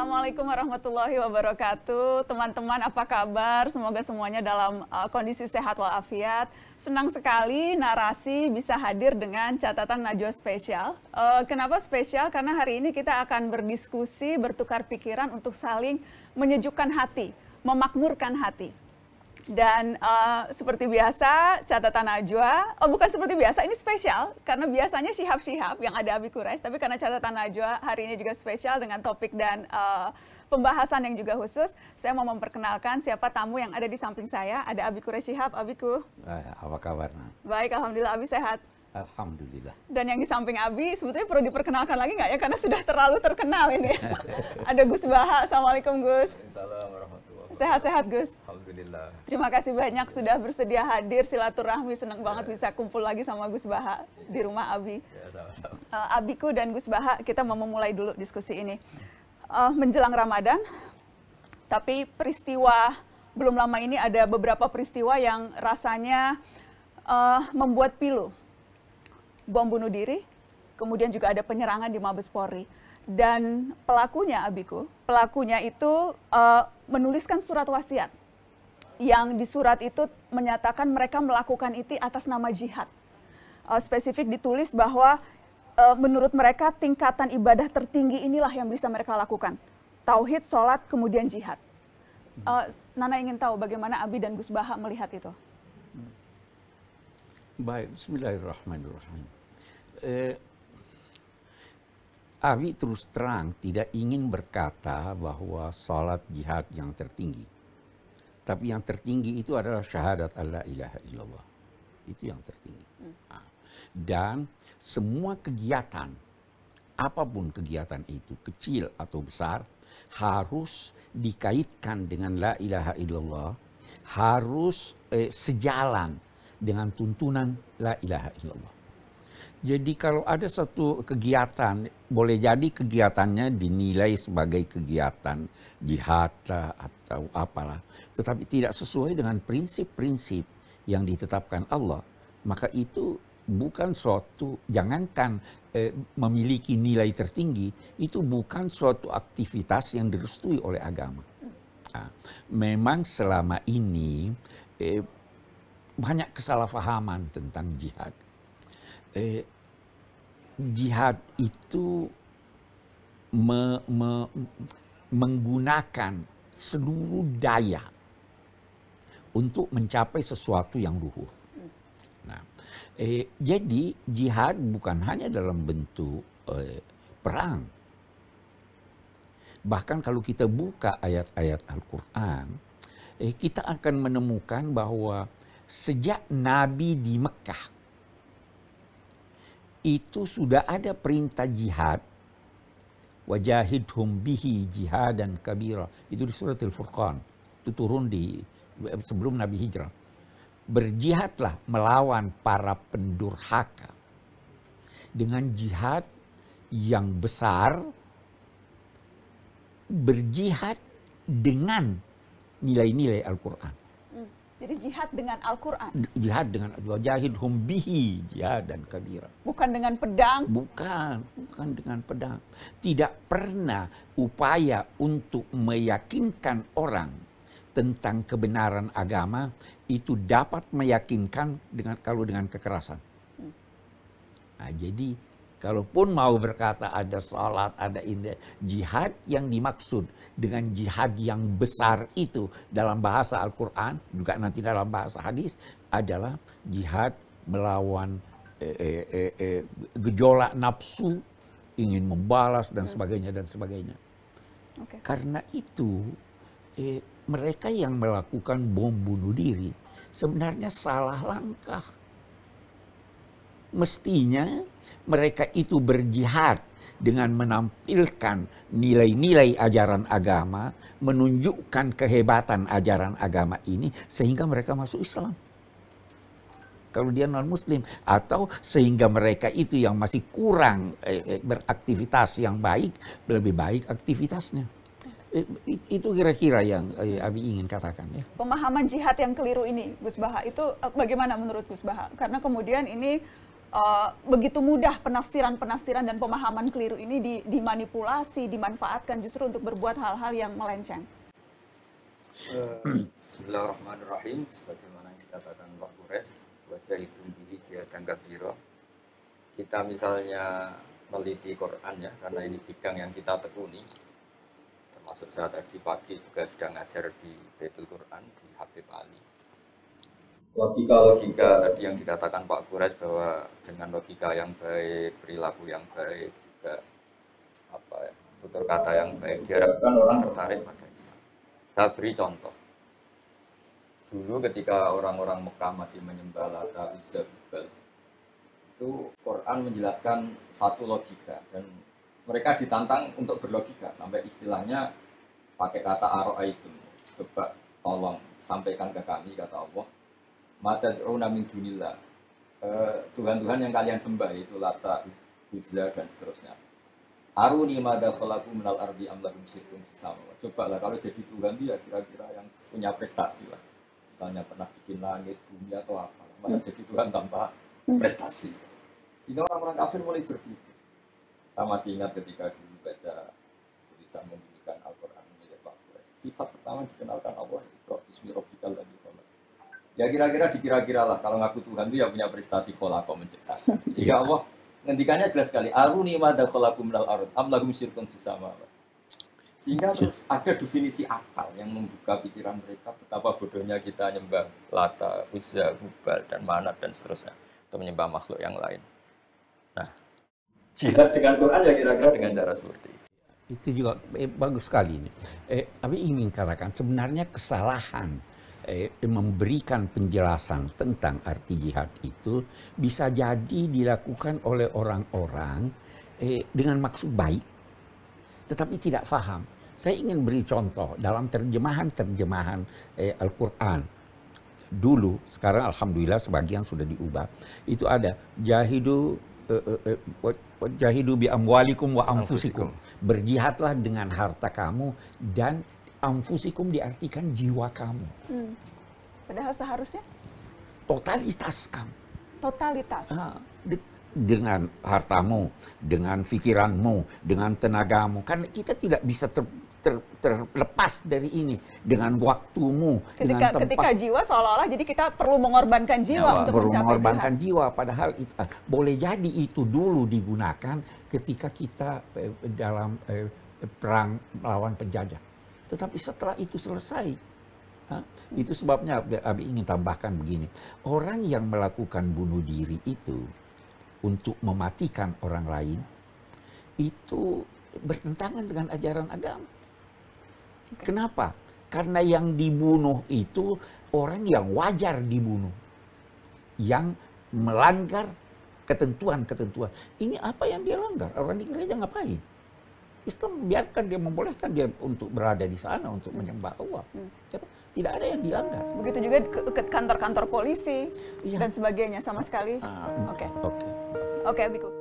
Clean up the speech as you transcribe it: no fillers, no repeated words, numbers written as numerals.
Assalamualaikum warahmatullahi wabarakatuh. Teman-teman apa kabar? Semoga semuanya dalam kondisi sehat walafiat. Senang sekali narasi bisa hadir dengan catatan Najwa spesial. Kenapa spesial? Karena hari ini kita akan berdiskusi, bertukar pikiran untuk saling menyejukkan hati, memakmurkan hati. Dan seperti biasa catatan Najwa, bukan seperti biasa, ini spesial karena biasanya Shihab-Shihab yang ada Abi Quraish, tapi karena catatan Najwa hari ini juga spesial dengan topik dan pembahasan yang juga khusus. Saya mau memperkenalkan siapa tamu yang ada di samping saya, ada Abi Quraish Shihab. Abiku, apa kabar? Baik, alhamdulillah. Abi sehat? Alhamdulillah. Dan yang di samping Abi sebetulnya perlu diperkenalkan lagi nggak ya, karena sudah terlalu terkenal ini. Ada Gus Baha. Assalamualaikum Gus. Assalamualaikum. Sehat-sehat Gus. Alhamdulillah. Terima kasih banyak sudah bersedia hadir silaturahmi. Senang banget bisa kumpul lagi sama Gus Baha di rumah Abi. Sama-sama. Abiku dan Gus Baha, kita mau memulai dulu diskusi ini. Menjelang Ramadan, tapi peristiwa belum lama ini ada beberapa peristiwa yang rasanya membuat pilu. Bom bunuh diri, kemudian juga ada penyerangan di Mabes Polri. Dan pelakunya, Abiku, pelakunya itu menuliskan surat wasiat. Yang di surat itu menyatakan mereka melakukan itu atas nama jihad. Spesifik ditulis bahwa menurut mereka tingkatan ibadah tertinggi inilah yang bisa mereka lakukan. Tauhid, sholat, kemudian jihad. Nana ingin tahu bagaimana Abi dan Gus Baha melihat itu. Baik, bismillahirrahmanirrahim. Abi terus terang tidak ingin berkata bahwa salat jihad yang tertinggi. Tapi yang tertinggi itu adalah syahadat alla ilaha illallah. Itu yang tertinggi. Dan semua kegiatan, apapun kegiatan itu, kecil atau besar, harus dikaitkan dengan la ilaha illallah. Harus sejalan dengan tuntunan la ilaha illallah. Jadi kalau ada satu kegiatan, boleh jadi kegiatannya dinilai sebagai kegiatan jihad atau apalah, tetapi tidak sesuai dengan prinsip-prinsip yang ditetapkan Allah, maka itu bukan suatu, jangankan memiliki nilai tertinggi, itu bukan suatu aktivitas yang direstui oleh agama. Nah, memang selama ini banyak kesalahpahaman tentang jihad. Jihad itu menggunakan seluruh daya untuk mencapai sesuatu yang luhur. Nah, jadi jihad bukan hanya dalam bentuk perang. Bahkan kalau kita buka ayat-ayat Al-Quran, kita akan menemukan bahwa sejak Nabi di Mekah, itu sudah ada perintah jihad, wajahidhum bihi jihadan kabira. Itu di surat Al-Furqan, itu turun di sebelum Nabi hijrah. Berjihadlah melawan para pendurhaka dengan jihad yang besar, berjihad dengan nilai-nilai Al-Quran. Jadi jihad dengan Al-Quran. Jihad dengan wajahidhum bihi jihadan kabira. Bukan dengan pedang. Bukan dengan pedang. Tidak pernah upaya untuk meyakinkan orang tentang kebenaran agama itu dapat meyakinkan dengan kalau dengan kekerasan. Nah, jadi kalaupun mau berkata ada salat, ada ini, jihad yang dimaksud dengan jihad yang besar itu dalam bahasa Al-Quran, juga nanti dalam bahasa hadis, adalah jihad melawan gejolak nafsu, ingin membalas, dan sebagainya, dan sebagainya. Okay. Karena itu, mereka yang melakukan bom bunuh diri sebenarnya salah langkah. Mestinya mereka itu berjihad dengan menampilkan nilai-nilai ajaran agama, menunjukkan kehebatan ajaran agama ini sehingga mereka masuk Islam. Kalau dia non-muslim, atau sehingga mereka itu yang masih kurang beraktivitas yang baik, lebih baik aktivitasnya. Itu kira-kira yang Abi ingin katakan ya. Pemahaman jihad yang keliru ini Gus Baha, itu bagaimana menurut Gus Baha? Karena kemudian ini begitu mudah penafsiran-penafsiran dan pemahaman keliru ini dimanipulasi, dimanfaatkan justru untuk berbuat hal-hal yang melenceng. Bismillahirrahmanirrahim. Sebagaimana yang dikatakan Pak Quraish, baca itu diri dia tanggap biro. Kita misalnya meliti Quran ya, karena ini bidang yang kita tekuni. Termasuk saat tadi pagi juga sedang ngajar di Baitul Quran di Habib Ali. Logika-logika tadi yang dikatakan Pak Quraish bahwa dengan logika yang baik, perilaku yang baik, juga apa ya, tutur kata yang baik, diharapkan orang tertarik pada Islam. Saya beri contoh. Dulu ketika orang-orang Mekah masih menyembah Lata, Uzza, Hubbal, itu Quran menjelaskan satu logika dan mereka ditantang untuk berlogika sampai istilahnya pakai kata aro'aitum, coba tolong sampaikan ke kami, kata Allah. Matad'una min dunillah, Tuhan-Tuhan yang kalian sembah itu Lata, Uzza dan seterusnya. Aruni madza khalaqu minal ardi am lahum syirkun fis samawati. Cobalah kalau jadi Tuhan itu ya kira-kira yang punya prestasi lah. Misalnya pernah bikin langit, bumi atau apa. Masa jadi Tuhan tanpa prestasi. Sehingga orang-orang kafir mulai berpikir. Saya masih ingat ketika dulu baca tulisan membukukan Al-Quran milik Pak Quraish. Sifat pertama dikenalkan Allah itu Bismillahirrahmanirrahim dan Bismillah. Ya kira-kira dikira-kiralah kalau ngaku Tuhan itu ya punya prestasi kholaqo menciptakan. Sehingga Allah ngendikannya jelas sekali. Aruni madza khalaqu minal ardh am lahum syirkun fis samawati. Sehingga terus ada definisi akal yang membuka pikiran mereka betapa bodohnya kita nyembah Lata, Uzza, Hubbal dan Manat dan seterusnya untuk menyembah makhluk yang lain. Nah, jihad dengan Quran ya kira-kira dengan cara seperti itu. Itu juga bagus sekali ini. Tapi ingin katakan sebenarnya kesalahan memberikan penjelasan tentang arti jihad itu bisa jadi dilakukan oleh orang-orang dengan maksud baik tetapi tidak paham. Saya ingin beri contoh dalam terjemahan-terjemahan Al-Quran. Dulu, sekarang alhamdulillah sebagian sudah diubah. Itu ada jahidu bi amwalikum wa anfusikum. Berjihadlah dengan harta kamu dan anfusikum diartikan jiwa kamu. Padahal seharusnya totalitas kamu. Totalitas. Dengan hartamu, dengan pikiranmu, dengan tenagamu. Karena kita tidak bisa terlepas dari ini. Dengan waktumu, dengan tempat. Ketika jiwa seolah-olah jadi kita perlu mengorbankan jiwa untuk mencapai mengorbankan jihad. Jiwa. Padahal itu, boleh jadi itu dulu digunakan ketika kita dalam perang melawan penjajah. Tetapi setelah itu selesai, itu sebabnya Abi ingin tambahkan begini. Orang yang melakukan bunuh diri itu untuk mematikan orang lain, itu bertentangan dengan ajaran agama. Kenapa? Karena yang dibunuh itu orang yang wajar dibunuh. Yang melanggar ketentuan-ketentuan. Ini apa yang dia langgar? Orang di gereja ngapain? Islam biarkan dia, membolehkan dia untuk berada di sana untuk menyembah Allah. Tidak ada yang dilanggar. Begitu juga ke kantor-kantor polisi dan sebagainya sama sekali. Oke.